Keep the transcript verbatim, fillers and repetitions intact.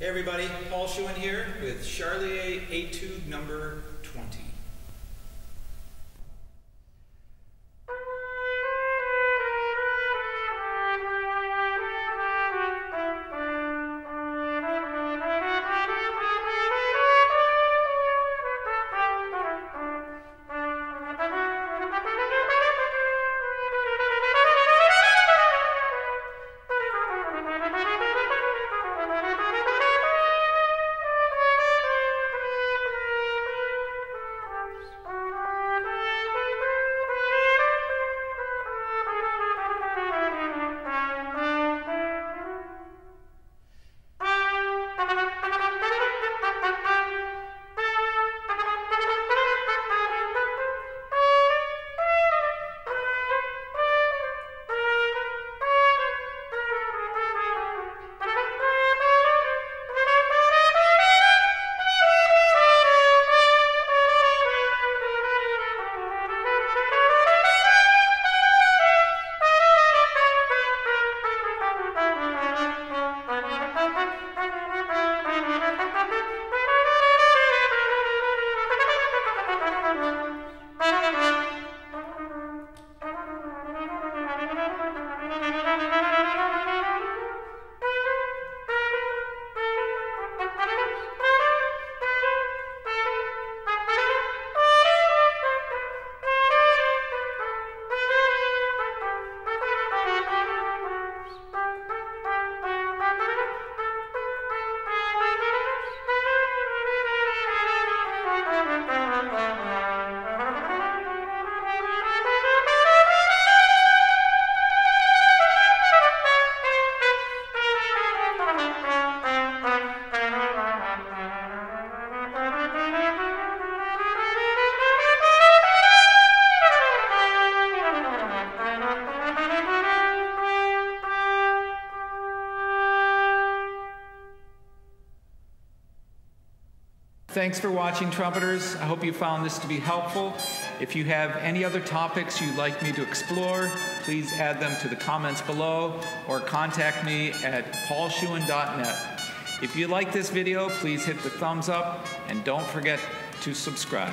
Hey everybody, Paul Shewan here with Charlier Etude number twenty. Thanks for watching, trumpeters. I hope you found this to be helpful. If you have any other topics you'd like me to explore, please add them to the comments below or contact me at paul shewan dot net. If you like this video, please hit the thumbs up and don't forget to subscribe.